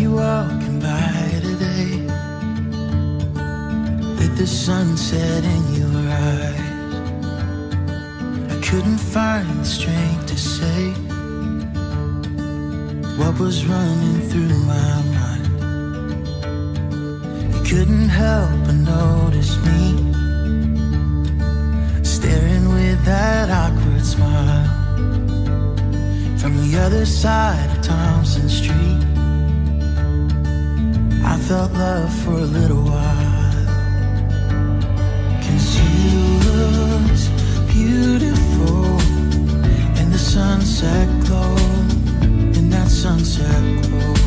you walking by today with the sunset in your eyes? I couldn't find the strength to say what was running through my mind. You couldn't help but notice me staring with that awkward smile from the other side of Thompson Street. I felt love for a little while, 'cause you looked beautiful in the sunset glow, in that sunset glow.